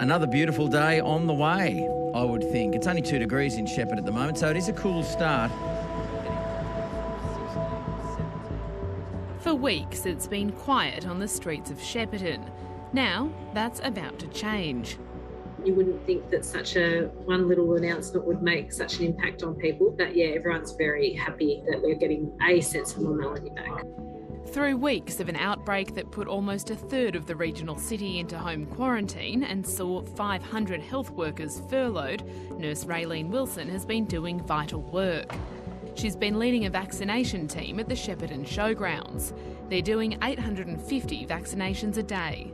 Another beautiful day on the way, I would think. It's only 2 degrees in Shepparton at the moment, so it is a cool start. For weeks, it's been quiet on the streets of Shepparton. Now, that's about to change. You wouldn't think that such a one little announcement would make such an impact on people, but yeah, everyone's very happy that we're getting a sense of normality back. Through weeks of an outbreak that put almost a third of the regional city into home quarantine and saw 500 health workers furloughed, nurse Raylene Wilson has been doing vital work. She's been leading a vaccination team at the Shepparton Showgrounds. They're doing 850 vaccinations a day.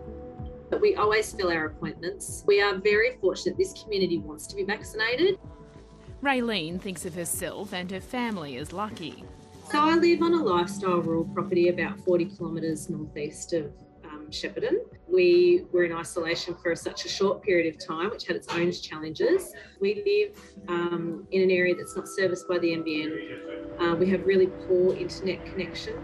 But we always fill our appointments. We are very fortunate this community wants to be vaccinated. Raylene thinks of herself and her family as lucky. So I live on a lifestyle rural property about 40 kilometres northeast of Shepparton. We were in isolation for such a short period of time, which had its own challenges. We live in an area that's not serviced by the NBN. We have really poor internet connection.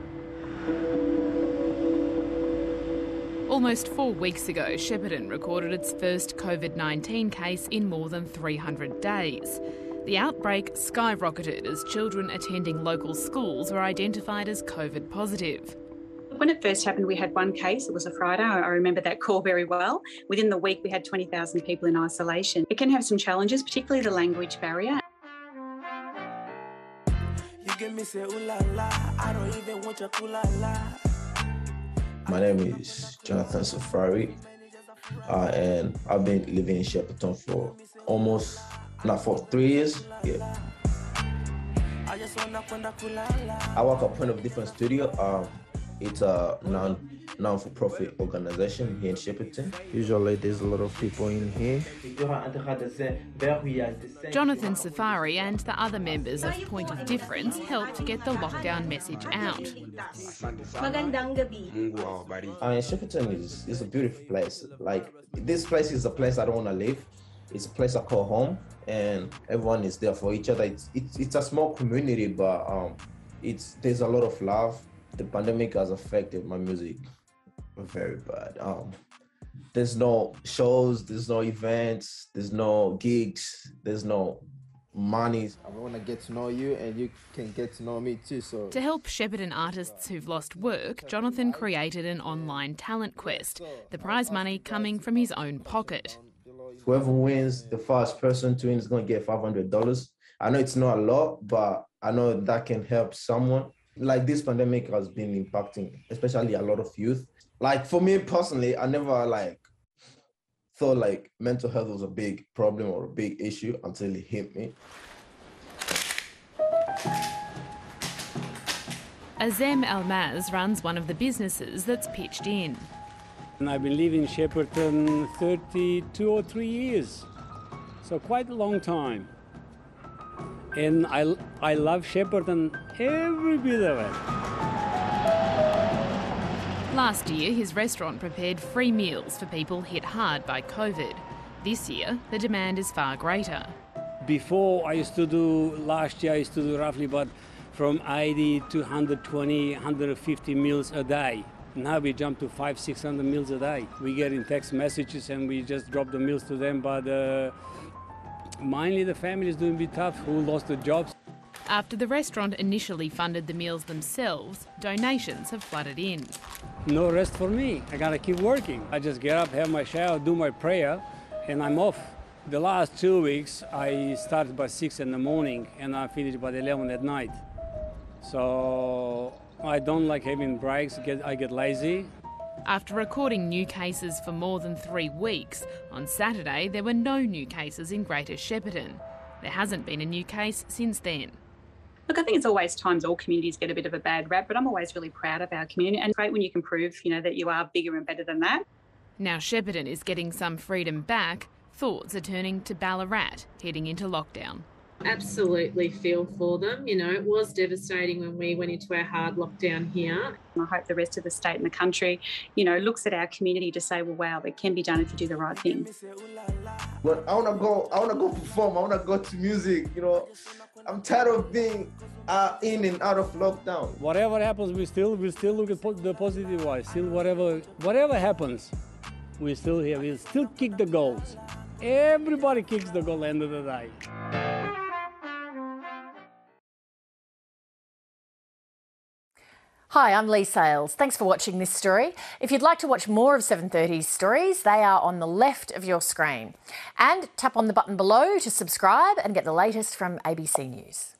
Almost 4 weeks ago, Shepparton recorded its first COVID-19 case in more than 300 days. The outbreak skyrocketed as children attending local schools were identified as COVID positive. When it first happened, we had one case. It was a Friday. I remember that call very well. Within the week, we had 20,000 people in isolation. It can have some challenges, particularly the language barrier. My name is Jonathan Safari, and I've been living in Shepparton for almost... for 3 years, yeah. I work at Point of Difference Studio. It's a non-for-profit organization here in Shepparton. Usually there's a lot of people in here. Jonathan Safari and the other members of Point of Difference helped get the lockdown message out. Shepparton is a beautiful place. Like, this place is a place I don't want to live. It's a place I call home, and everyone is there for each other. It's a small community, but there's a lot of love. The pandemic has affected my music very bad. There's no shows, there's no events, there's no gigs, there's no money. I want to get to know you, and you can get to know me too. So to help Shepparton artists who've lost work, Jonathan created an online talent quest, the prize money coming from his own pocket. Whoever wins, the first person to win is going to get $500. I know it's not a lot, but I know that can help someone. Like, this pandemic has been impacting, especially a lot of youth. Like, for me personally, I never thought mental health was a big problem or a big issue until it hit me. Azeem Elmaz runs one of the businesses that's pitched in. I've been living in Shepparton 32 or 3 years, so quite a long time. And I love Shepparton, every bit of it. Last year, his restaurant prepared free meals for people hit hard by COVID. This year, the demand is far greater. Before, last year I used to do roughly about from 80 to 120, 150 meals a day. Now we jump to 500-600 meals a day. We get in text messages and we just drop the meals to them, but mainly the families doing a bit tough who lost their jobs. After the restaurant initially funded the meals themselves, donations have flooded in. No rest for me. I gotta keep working. I just get up, have my shower, do my prayer, and I'm off. The last 2 weeks I started by 6 in the morning and I finished by 11 at night. So I don't like having breaks, I get lazy. After recording new cases for more than 3 weeks, on Saturday there were no new cases in Greater Shepparton. There hasn't been a new case since then. Look, I think it's always times all communities get a bit of a bad rap, but I'm always really proud of our community, and it's great when you can prove, that you are bigger and better than that. Now Shepparton is getting some freedom back, thoughts are turning to Ballarat heading into lockdown. Absolutely feel for them. It was devastating when we went into our hard lockdown here. I hope the rest of the state and the country, looks at our community to say, well, wow, it can be done if you do the right thing. Well, I want to go perform. I want to go to music, I'm tired of being in and out of lockdown. Whatever happens, we still look at the positive way. Whatever happens, We're still here. We still kick the goals. Everybody kicks the goal end of the day. Hi, I'm Lee Sales. Thanks for watching this story. If you'd like to watch more of 7.30's stories, they are on the left of your screen. And tap on the button below to subscribe and get the latest from ABC News.